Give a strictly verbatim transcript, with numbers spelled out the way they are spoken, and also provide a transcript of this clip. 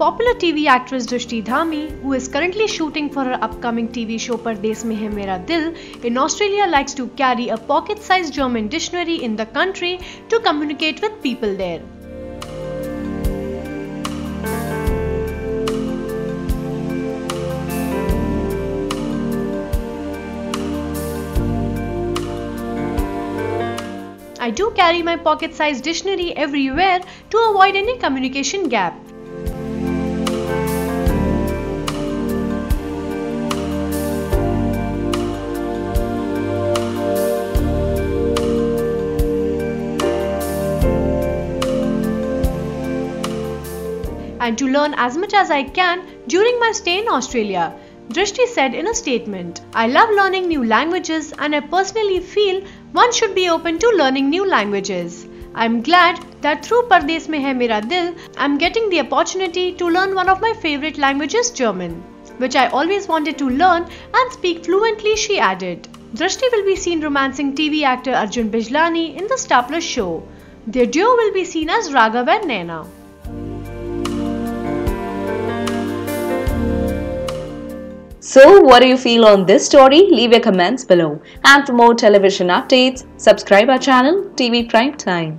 popular T V actress Drashti Dhami, who is currently shooting for her upcoming T V show Pardes Mein Hai Meraa Dil in Australia, likes to carry a pocket-sized German dictionary in the country to communicate with people there. I do carry my pocket-sized dictionary everywhere to avoid any communication gap. And to learn as much as I can during my stay in Australia, Drashti said in a statement, "I love learning new languages and I personally feel one should be open to learning new languages. I'm glad that through Pardes Mein Hai Meraa Dil, I'm getting the opportunity to learn one of my favorite languages, German, which I always wanted to learn and speak fluently," she added. Drashti will be seen romancing T V actor Arjun Bijlani in the Starplus show. Their duo will be seen as Raghav and Naina. So, what do you feel on this story? Leave your comments below. And for more television updates, subscribe our channel T V Prime Time.